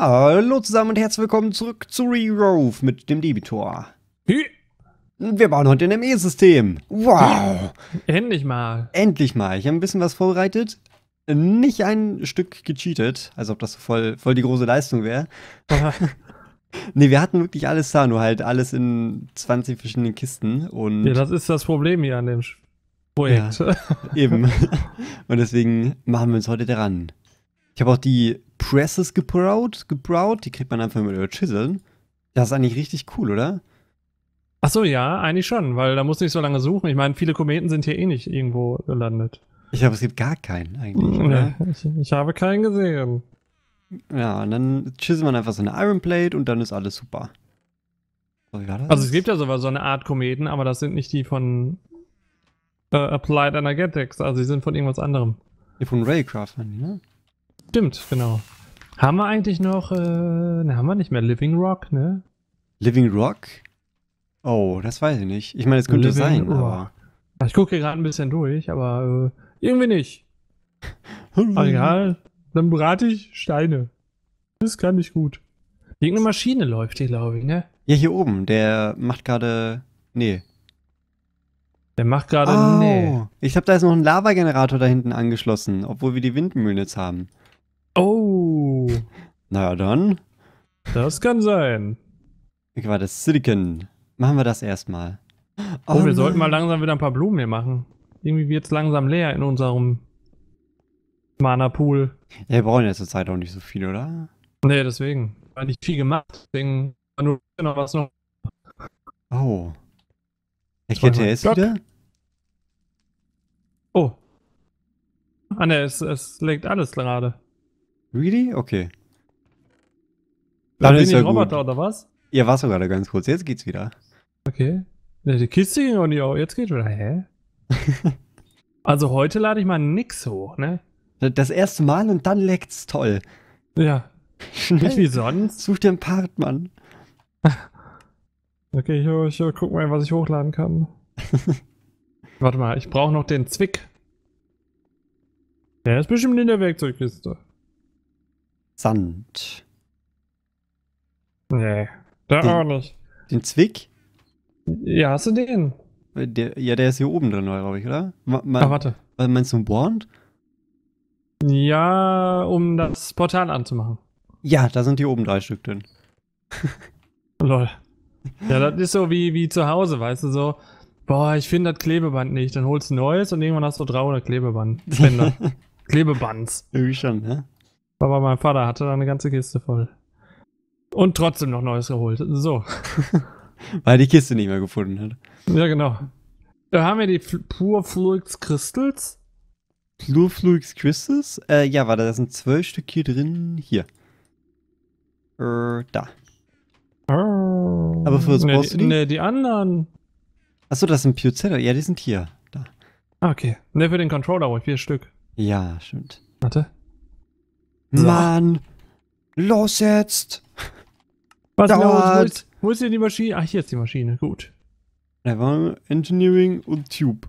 Hallo zusammen und herzlich willkommen zurück zu Re-Rove mit dem Debitor. Wir bauen heute ein ME-System. Wow! Endlich mal. Endlich mal. Ich habe ein bisschen was vorbereitet. Nicht ein Stück gecheatet, als ob das voll die große Leistung wäre. Nee, wir hatten wirklich alles da, nur halt alles in 20 verschiedenen Kisten. Und ja, das ist das Problem hier an dem Projekt. Ja, eben. Und deswegen machen wir uns heute daran. Ich habe auch die Presses gebraut, die kriegt man einfach mit über Chiseln. Das ist eigentlich richtig cool, oder? Ach so, ja, eigentlich schon, weil da muss nicht so lange suchen. Ich meine, viele Kometen sind hier eh nicht irgendwo gelandet. Ich glaube, es gibt gar keinen eigentlich, oder? Ja, ich habe keinen gesehen. Ja, und dann chiselt man einfach so eine Iron Plate und dann ist alles super. So, wie war das? Also es gibt ja sogar so eine Art Kometen, aber das sind nicht die von Applied Energetics, also die sind von irgendwas anderem. Die von Raycraft, ne? Stimmt, genau. Haben wir eigentlich noch, ne, haben wir nicht mehr Living Rock, ne? Living Rock? Oh, das weiß ich nicht. Ich meine, es könnte sein, aber... Ich gucke hier gerade ein bisschen durch, aber irgendwie nicht. Aber egal, dann berate ich Steine. Das kann nicht gut. Irgendeine Maschine läuft hier, glaube ich, ne? Ja, hier oben, der macht gerade... Nee. Der macht gerade... Oh, nee. Ich habe da jetzt noch einen Lavagenerator da hinten angeschlossen, obwohl wir die Windmühlen jetzt haben. Oh. Naja, dann. Das kann sein. Ich war das Silicon. Machen wir das erstmal. Oh, wir sollten mal langsam wieder ein paar Blumen hier machen. Irgendwie wird es langsam leer in unserem Mana-Pool. Ja, wir brauchen ja zur Zeit auch nicht so viel, oder? Nee, deswegen. War nicht viel gemacht. Deswegen war nur noch was noch. Oh. Ich hätte es wieder. Oh. Ah, ne, es legt alles gerade. Really? Okay. Dann ist ja Roboter, oder was? Ja, war's sogar gerade ganz kurz. Jetzt geht's wieder. Okay. Die Kiste ging auch nicht auf. Jetzt geht's wieder. Hä? Also heute lade ich mal nix hoch, ne? Das erste Mal und dann leckt's toll. Ja. Nicht wie sonst. Such dir einen Partmann. Okay, ich guck mal, was ich hochladen kann. Warte mal, ich brauche noch den Zwick. Der ist bestimmt in der Werkzeugkiste. Sand. Nee, da auch nicht. Den Zwick? Ja, hast du den? Ja, der ist hier oben drin, glaube ich, oder? Ah, warte. Meinst du einen Bornd? Ja, um das Portal anzumachen. Ja, da sind hier oben 3 Stück drin. Lol. Ja, das ist so wie zu Hause, weißt du, so, boah, ich finde das Klebeband nicht, dann holst du neues und irgendwann hast du 300 Klebebänder. Klebebands. Irgendwie schon, ne? Aber mein Vater hatte da eine ganze Kiste voll. Und trotzdem noch neues geholt, so. Weil die Kiste nicht mehr gefunden hat. Ja, genau. Da haben wir die Purflux Crystals. Purflux Crystals? Ja, warte, da sind 12 Stück hier drin. Hier. Da. Aber für was brauchst du die? Ne, die anderen. Achso, das sind Pure-Zeller. Ja, die sind hier. Da. Ah, okay. Ne, für den Controller wohl 4 Stück. Ja, stimmt. Warte. So. Mann! Los jetzt! Was dauert? Wo ist denn die Maschine? Ach, hier ist die Maschine. Gut. Da war Engineering und Tube.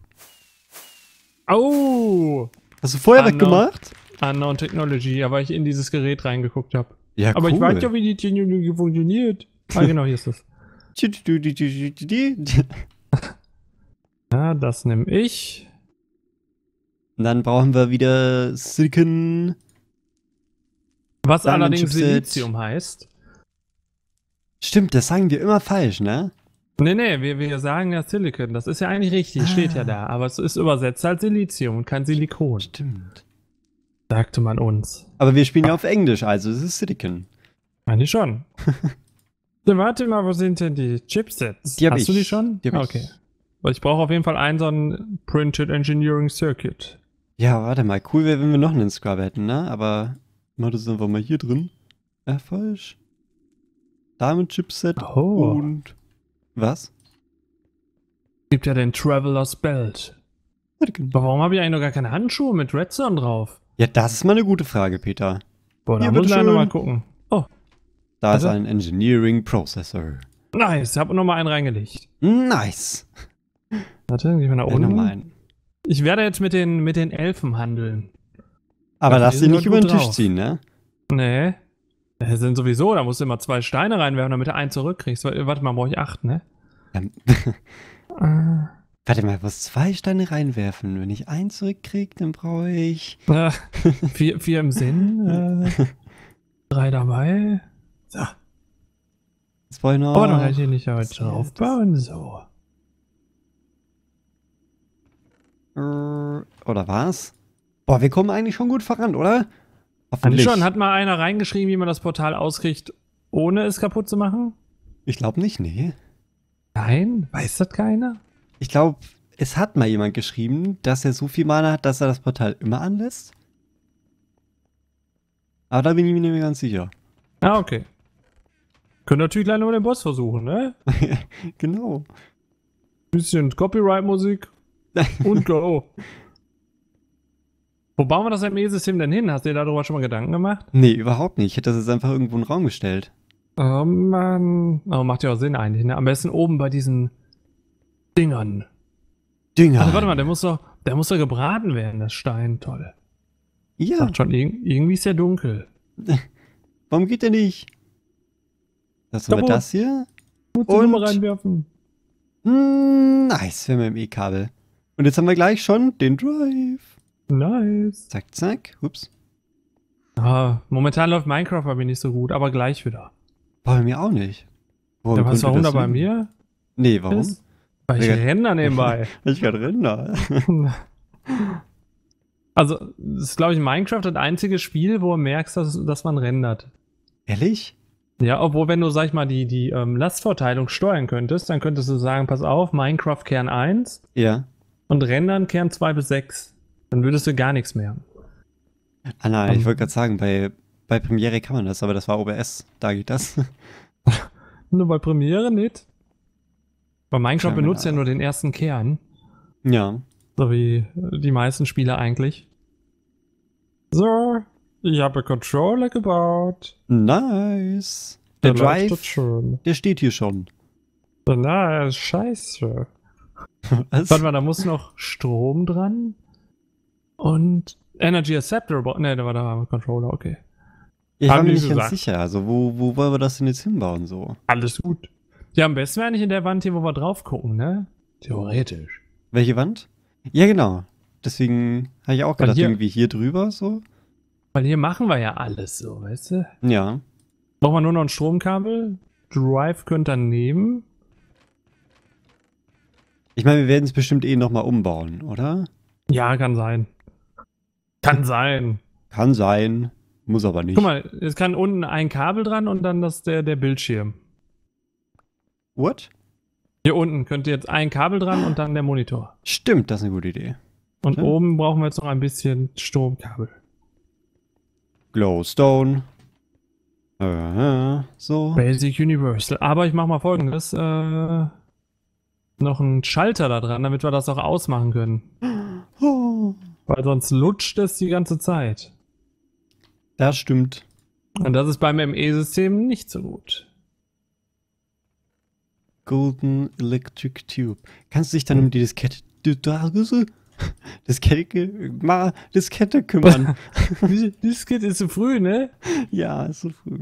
Oh! Hast du vorher weggemacht? Nano Technology, aber ich in dieses Gerät reingeguckt habe. Ja, aber cool. Ich weiß ja, wie die Technologie funktioniert. Ah, genau, hier ist es. Ja, das nehme ich. Und dann brauchen wir wieder Silicon. Was Diamond allerdings Chipset. Silizium heißt. Stimmt, das sagen wir immer falsch, ne? Nee, nee, wir sagen ja Silicon. Das ist ja eigentlich richtig, steht ja da. Aber es ist übersetzt halt Silizium und kein Silikon. Stimmt. Sagte man uns. Aber wir spielen ja auf Englisch, also es ist Silicon. Eigentlich schon. So, warte mal, wo sind denn die Chipsets? Die hast du die schon? Die okay. Ich brauche auf jeden Fall einen so einen Printed Engineering Circuit. Ja, warte mal. Cool wäre, wenn wir noch einen Inscriber hätten, ne? Aber mal das einfach mal hier drin. Falsch. Diamond Chipset und... Was? Gibt ja den Traveler's Belt. Aber warum habe ich eigentlich noch gar keine Handschuhe mit Redstone drauf? Ja, das ist mal eine gute Frage, Peter. Boah, da muss ich noch mal gucken. Oh. Da ist ein Engineering Processor. Nice, hab noch mal einen reingelegt. Nice. Warte, geh mal nach unten. Ich werde jetzt mit den Elfen handeln. Aber lass sie nicht über den Tisch ziehen, ne? Nee. Das sind sowieso, da musst du immer 2 Steine reinwerfen, damit du einen zurückkriegst. Warte mal, brauche ich 8, ne? Warte mal, was 2 Steine reinwerfen? Wenn ich 1 zurückkriege, dann brauche ich... 4 im Sinn. 3 dabei. So. Jetzt brauche ich noch... Oh, dann kann ich hier nicht heute draufbauen. So. Oder was? Boah, wir kommen eigentlich schon gut voran, oder? Hoffentlich. Schon. Hat mal einer reingeschrieben, wie man das Portal auskriegt, ohne es kaputt zu machen? Ich glaube nicht, nee. Nein? Weiß das keiner? Ich glaube, es hat mal jemand geschrieben, dass er so viel Mana hat, dass er das Portal immer anlässt. Aber da bin ich mir nicht mehr ganz sicher. Ah, okay. Können natürlich gleich nur den Boss versuchen, ne? Genau. Bisschen Copyright-Musik und go. Wo bauen wir das ME-System denn hin? Hast du dir darüber schon mal Gedanken gemacht? Nee, überhaupt nicht. Ich hätte das jetzt einfach irgendwo in den Raum gestellt. Oh Mann. Aber macht ja auch Sinn eigentlich, ne? Am besten oben bei diesen Dingern. Dinger. Also warte mal, der muss doch gebraten werden, das Stein. Toll. Ja. Sagt schon, irgendwie ist ja dunkel. Warum geht der nicht? Lassen wir das hier. Musst du nochmal reinwerfen. Nice, wir haben ME-Kabel. Und jetzt haben wir gleich schon den Drive. Nice. Zack, zack. Ups. Ah, momentan läuft Minecraft bei mir nicht so gut, aber gleich wieder. War bei mir auch nicht. Ja, was war da bei mir? Nee, warum? Weil ich Render nebenbei. Ich werde Render. Also, das ist, glaube ich, Minecraft das einzige Spiel, wo du merkst, dass man rendert. Ehrlich? Ja, obwohl, wenn du, sag ich mal, die Lastverteilung steuern könntest, dann könntest du sagen, pass auf, Minecraft Kern 1. Ja. Und rendern Kern 2 bis 6. Dann würdest du gar nichts mehr. Ah nein, ich wollte gerade sagen, bei Premiere kann man das, aber das war OBS, da geht das. Nur bei Premiere nicht. Bei Minecraft benutzt ja nur den ersten Kern. Ja. So wie die meisten Spieler eigentlich. So, ich habe Controller gebaut. Nice. Der Drive, schon. Der steht hier schon. Nice, scheiße. Warte mal, da muss noch Strom dran. Und Energy Acceptor, ne, da war der Controller, okay. Ich bin mir nicht ganz sicher, also wo wollen wir das denn jetzt hinbauen so? Alles gut. Ja, am besten wäre nicht in der Wand hier, wo wir drauf gucken, ne? Theoretisch. Welche Wand? Ja, genau. Deswegen habe ich auch gedacht, irgendwie hier drüber so. Weil hier machen wir ja alles so, weißt du? Ja. Brauchen wir nur noch ein Stromkabel. Drive könnt ihr nehmen. Ich meine, wir werden es bestimmt eh nochmal umbauen, oder? Ja, kann sein. Kann sein. Kann sein. Muss aber nicht. Guck mal, es kann unten ein Kabel dran und dann der Bildschirm. What? Hier unten könnt ihr jetzt ein Kabel dran und dann der Monitor. Stimmt, das ist eine gute Idee. Und oben brauchen wir jetzt noch ein bisschen Stromkabel. Glowstone. So. Basic Universal. Aber ich mach mal folgendes. Noch einen Schalter da dran, damit wir das auch ausmachen können. Oh. Weil sonst lutscht es die ganze Zeit. Das stimmt. Und das ist beim ME-System nicht so gut. Golden Electric Tube. Kannst du dich dann um die Diskette kümmern? Diskette ist zu früh, ne? Ja, ist zu früh.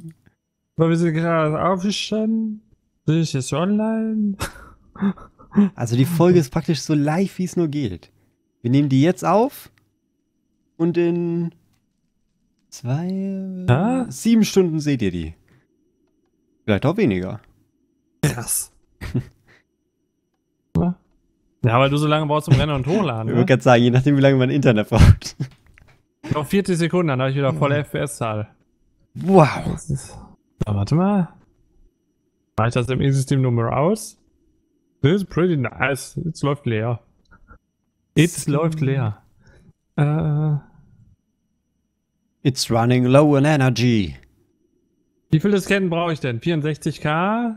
Weil wir sind gerade aufgestanden. Bin ich jetzt online? Also die Folge ist praktisch so live, wie es nur geht. Wir nehmen die jetzt auf. Und in 7 Stunden seht ihr die. Vielleicht auch weniger. Krass. Ja, weil du so lange brauchst zum Rennen und Hochladen. Ich würde gerade sagen, je nachdem wie lange mein Internet braucht. Noch 40 Sekunden, dann habe ich wieder volle FPS-Zahl. Wow. Na, warte mal. Reicht das im E-System Nummer aus? This is pretty nice. Jetzt läuft leer. Jetzt läuft leer. It's running low on energy. Wie viele Disketten brauche ich denn? 64K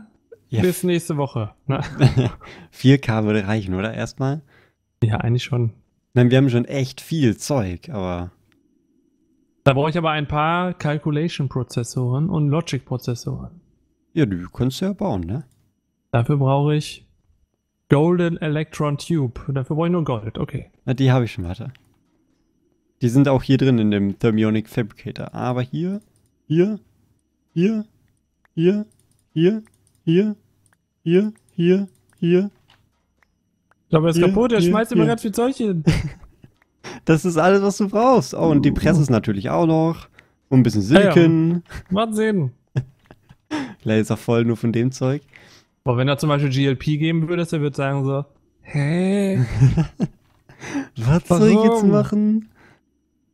bis nächste Woche. 4K würde reichen, oder? Erstmal? Ja, eigentlich schon. Nein, wir haben schon echt viel Zeug, aber... Da brauche ich aber ein paar Calculation-Prozessoren und Logic-Prozessoren. Ja, die kannst du ja bauen, ne? Dafür brauche ich Golden Electron Tube. Dafür brauche ich nur Gold, okay. Na, die habe ich schon, warte. Die sind auch hier drin in dem Thermionic Fabricator. Aber hier, hier, hier, hier, hier, hier, hier, hier. Ich glaube, er ist kaputt, er schmeißt immer ganz viel Zeug hin. Das ist alles, was du brauchst. Oh, und die Presse ist natürlich auch noch. Und ein bisschen Silken. Ja, ja. Mal sehen. Vielleicht ist er voll nur von dem Zeug. Boah, wenn er zum Beispiel GLP geben würde, der würde sagen so, hä? Was soll ich jetzt machen?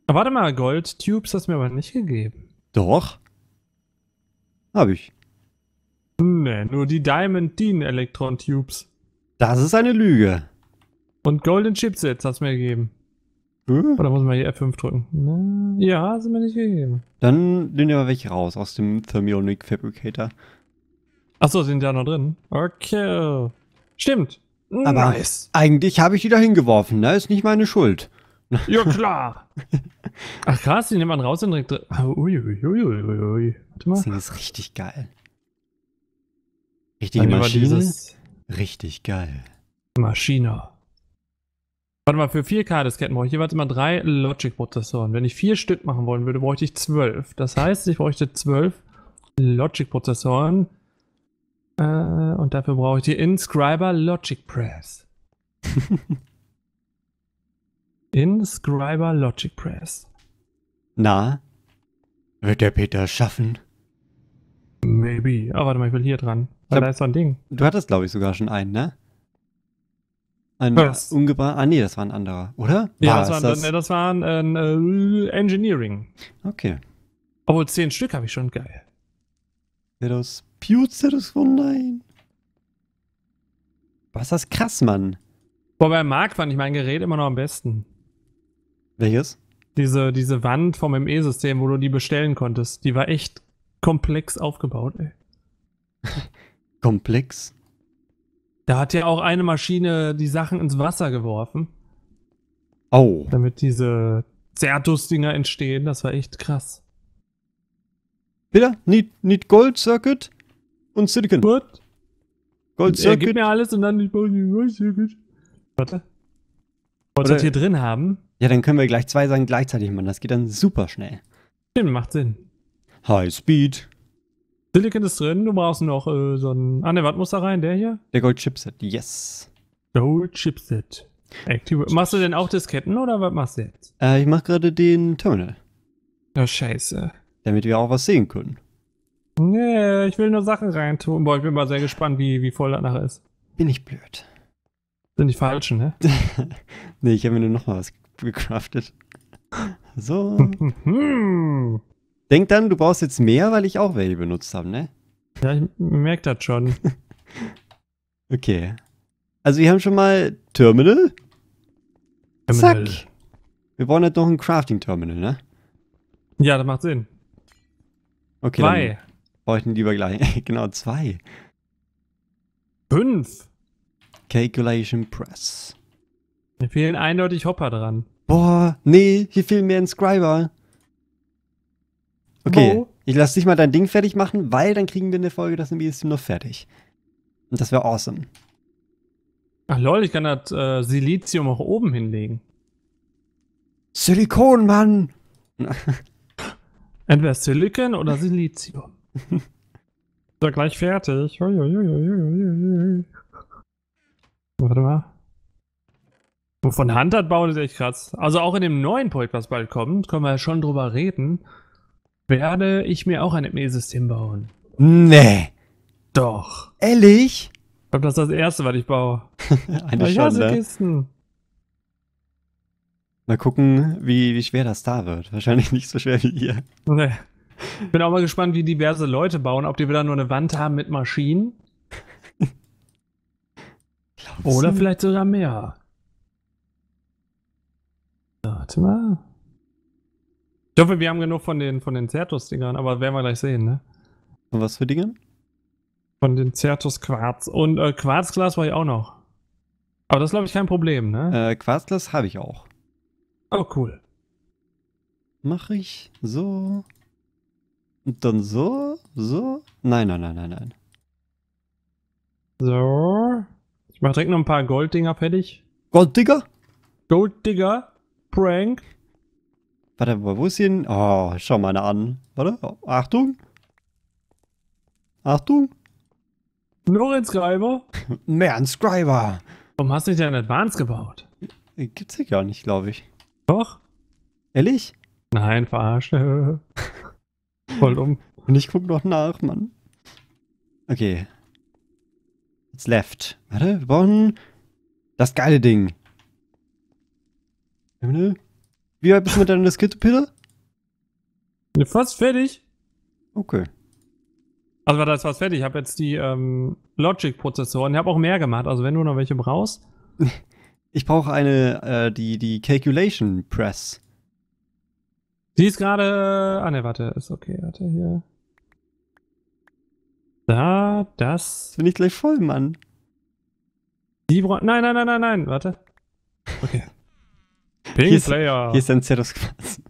Aber warte mal, Gold-Tubes hast du mir aber nicht gegeben. Doch. Hab ich. Nee, nur die Diamond Dean Elektron Tubes. Das ist eine Lüge. Und Golden Chipsets hast du mir gegeben. Oder muss man hier F5 drücken? Na, ja, hast du mir nicht gegeben. Dann nehmen wir mal welche raus aus dem Thermionic Fabricator. Achso, sind da noch drin? Okay. Stimmt. Aber nice. Eigentlich habe ich die da hingeworfen, ne? Ist nicht meine Schuld. Ja, klar. Ach krass, die nimmt man raus und direkt drin. Uiuiuiui. Warte mal. Das ist richtig geil. Richtige Maschine. Richtig geil. Maschine. Warte mal, für 4K-Disketten brauche ich jeweils immer 3 Logic-Prozessoren. Wenn ich 4 Stück machen wollen würde, bräuchte ich 12. Das heißt, ich bräuchte 12 Logic-Prozessoren. Und dafür brauche ich die Inscriber Logic Press. Inscriber Logic Press. Na? Wird der Peter schaffen? Maybe. Oh, warte mal, ich will hier dran. Weil da ist so ein Ding. Du hattest, glaube ich, sogar schon einen, ne? Ein umgebracht. Ah, nee, das war ein anderer, oder? Ja, das war ein Engineering. Okay. Obwohl 10 Stück habe ich schon, geil. Zertus, Zertus, oh nein. Was ist das krass, Mann? Boah, bei Marc fand ich mein Gerät immer noch am besten. Welches? Diese Wand vom ME-System, wo du die bestellen konntest. Die war echt komplex aufgebaut, ey. Komplex? Da hat ja auch eine Maschine die Sachen ins Wasser geworfen. Oh. Damit diese Zertus-Dinger entstehen. Das war echt krass. Wieder? Need Gold Circuit und Silicon. What? Gold Circuit. Gib mir alles und dann Gold Circuit. Warte. Wollt ihr das hier drin haben? Ja, dann können wir gleich 2 Sachen gleichzeitig machen. Das geht dann super schnell. Stimmt, macht Sinn. High Speed. Silicon ist drin. Du brauchst noch so ein... Ah, ne, was muss da rein? Der hier? Der Gold Chipset. Yes. Gold Chipset. Machst du denn auch Disketten oder was machst du jetzt? Ich mach gerade den Terminal. Oh, scheiße. Damit wir auch was sehen können. Nee, ich will nur Sachen reintun. Boah, ich bin mal sehr gespannt, wie voll das nachher ist. Bin ich blöd. Sind die falschen, ne? Nee, ich habe mir nur nochmal was gecraftet. So. Denk dann, du brauchst jetzt mehr, weil ich auch welche benutzt habe, ne? Ja, ich merke das schon. Okay. Also wir haben schon mal Terminal. Zack. Wir brauchen jetzt noch ein Crafting Terminal, ne? Ja, das macht Sinn. Okay, 2. Brauche ich den lieber gleich. Genau, 2. 5. Calculation Press. Mir fehlen eindeutig Hopper dran. Boah, nee, hier fehlen mehr Inscriber. Okay, ich lass dich mal dein Ding fertig machen, weil dann kriegen wir in der Folge das ME System noch fertig. Und das wäre awesome. Ach lol, ich kann das Silizium auch oben hinlegen. Silikon, Mann! Entweder Silicon oder Silizium. So, gleich fertig. Warte mal. Von Hand hat bauen ist echt krass. Also auch in dem neuen Projekt, was bald kommt, können wir ja schon drüber reden, werde ich mir auch ein ME-System bauen. Nee. Doch. Ehrlich? Ich glaube, das ist das Erste, was ich baue. Eine Schande. Kisten. Mal gucken, wie schwer das da wird. Wahrscheinlich nicht so schwer wie ihr. Nee. Ich bin auch mal gespannt, wie diverse Leute bauen. Ob die wieder nur eine Wand haben mit Maschinen. Oder vielleicht sogar mehr. Warte mal. Ich hoffe, wir haben genug von den Certus-Dingern, aber werden wir gleich sehen, ne? Und was für Dinge? Von den Certus-Quarz. Und Quarzglas war ich auch noch. Aber das ist, glaube ich, kein Problem, ne? Quarzglas habe ich auch. Oh, cool. Mache ich so. Und dann so, so. Nein, nein, nein, nein, nein. So. Ich mach direkt noch ein paar Golddinger fertig. Golddigger? Golddigger. Prank. Warte mal, wo ist hier ein... Oh, schau mal an. Warte, Achtung. Achtung. Noch ein Inscriber? Mehr Inscriber. Warum hast du nicht einen Advanced gebaut? Gibt's hier gar nicht, glaube ich. Doch. Ehrlich? Nein, verarscht. Voll dumm. Und ich guck noch nach, Mann. Okay. It's left. Warte, wir brauchen das geile Ding. Wie weit bist du mit deiner Skitterpille? Fast fertig. Okay. Also war das fast fertig. Ich habe jetzt die Logic-Prozessoren. Ich habe auch mehr gemacht. Also wenn du noch welche brauchst. Ich brauche eine, die Calculation Press. Die ist gerade... Ah ne, warte. Ist okay. Warte, hier. Da, das... Bin ich gleich voll, Mann. Die braucht... Nein, nein, nein, nein, nein. Warte. Okay. Pink Player. Hier ist ein Certus-Quarz.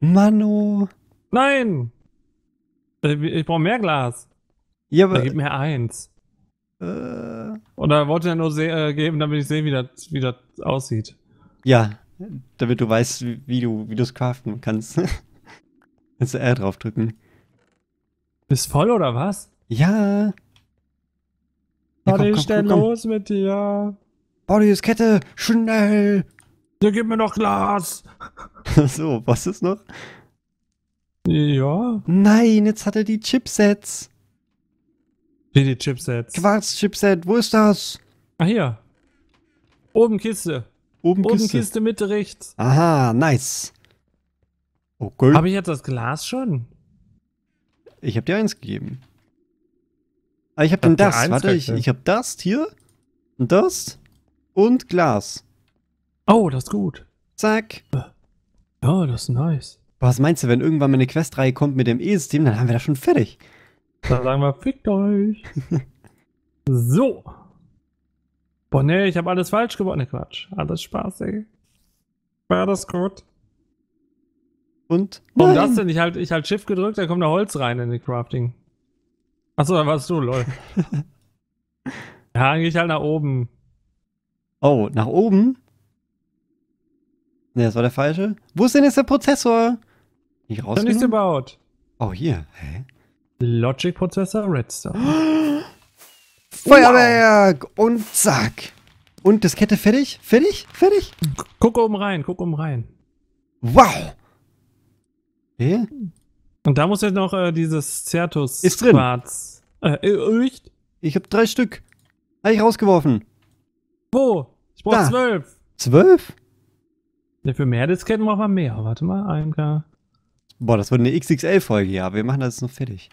Manu. Nein! Ich brauche mehr Glas. Ja, aber... Da gib mir eins. Oder wollte er nur geben, damit ich sehe, wie das aussieht. Ja, damit du weißt, wie du es craften kannst. Kannst du R drauf drücken. Bist voll oder was? Ja. Warte, ich stell los mit dir. Bau die Kette, schnell. Ja, gib mir noch Glas. So, was ist noch? Ja. Nein, jetzt hat er die Chipsets. Wie die Chipsets? Quarz-Chipset, wo ist das? Ah, hier. Oben Kiste. Oben Kiste, Mitte, rechts. Aha, nice. Okay. Habe ich jetzt das Glas schon? Ich habe dir eins gegeben. Ah, ich habe dann das. Warte, ich habe das hier. Und das. Und Glas. Oh, das ist gut. Zack. Ja, das ist nice. Was meinst du, wenn irgendwann meine Questreihe kommt mit dem E-System, dann haben wir das schon fertig. Dann sagen wir, fickt euch. So. Boah, nee, ich habe alles falsch gebaut. Ne, Quatsch. Alles Spaß, ey. War das gut? Und? Warum das denn? Ich halt Shift gedrückt, da kommt da Holz rein in die Crafting. Achso, da warst du, lol. Ja, dann gehe ich halt nach oben. Oh, nach oben? Ne, das war der falsche. Wo ist denn jetzt der Prozessor? Nicht rausgenommen? Nichts gebaut. Oh, hier. Hä? Logic-Prozessor, Redstone. Feuerwerk! Wow. Und zack. Und das Kette fertig? Fertig? Fertig? Guck oben rein, guck oben rein. Wow! Hä? Und da muss jetzt noch dieses Certus-Quarz. Ist drin. Ich hab 3 Stück. Hab ich rausgeworfen. Wo? Ich brauch 12. 12? Ja, für mehr Disketten brauchen wir mehr. Warte mal, 1K. Boah, das wird eine XXL-Folge, ja. Wir machen das jetzt noch fertig.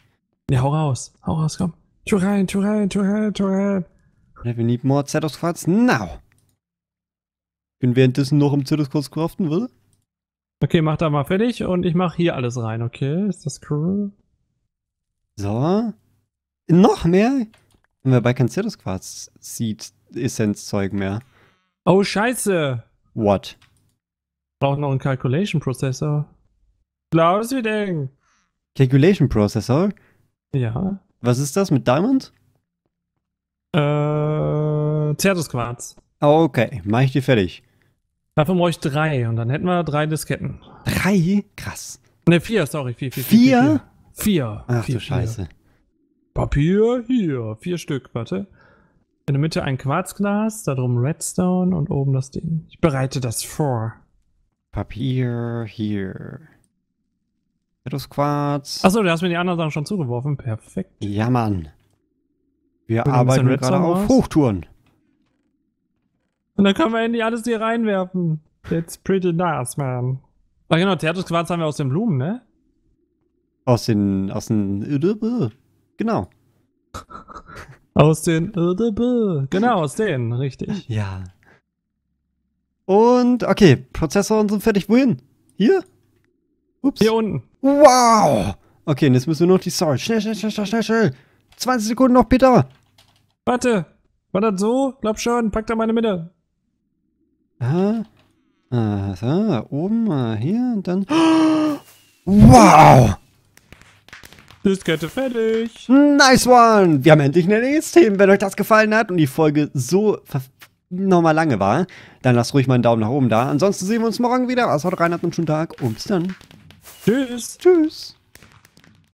Ja, hau raus, komm. Tu rein, tu rein, tu rein, tu rein. We need more Certus-Quarz now. Bin währenddessen noch im Certus-Quarz craften, will? Okay, mach da mal fertig und ich mach hier alles rein, okay? Ist das cool? So. Noch mehr? Haben wir bei kein Certus-Quarz sieht Essenzzeug mehr. Oh, scheiße. What? Braucht noch einen Calculation Processor. Glaubst du denn? Calculation Processor? Ja. Was ist das mit Diamond? Certus-Quarz. Okay, mach ich die fertig. Davon brauche ich 3 und dann hätten wir 3 Disketten. 3? Krass. Ne, 4, sorry. 4? 4. Ach du Scheiße. Papier, hier. 4 Stück, warte. In der Mitte ein Quarzglas, da drum Redstone und oben das Ding. Ich bereite das vor. Papier hier. Das Quarz. Achso, du hast mir die anderen Sachen schon zugeworfen. Perfekt. Ja, Mann. Wir arbeiten gerade auf Hochtouren. Und dann können wir endlich alles hier reinwerfen. That's pretty nice, man. Ah genau, Tertusquarz haben wir aus den Blumen, ne? Genau. Aus den... Genau, aus denen. Richtig. Ja. Und, okay. Prozessoren sind fertig. Wohin? Hier? Ups. Hier unten. Wow! Okay, und jetzt müssen wir noch die Storage. Schnell, schnell, schnell, schnell, schnell. 20 Sekunden noch, Peter. Warte. War das so? Glaub schon. Pack da meine Mitte. Aha. So, oben, hier und dann. Wow! Diskette fertig. Nice one. Wir haben endlich ein E-System. Wenn euch das gefallen hat und die Folge so nochmal lange war, dann lasst ruhig mal einen Daumen nach oben da. Ansonsten sehen wir uns morgen wieder. Also haut rein, habt einen schönen Tag und bis dann. Tschüss. Tschüss.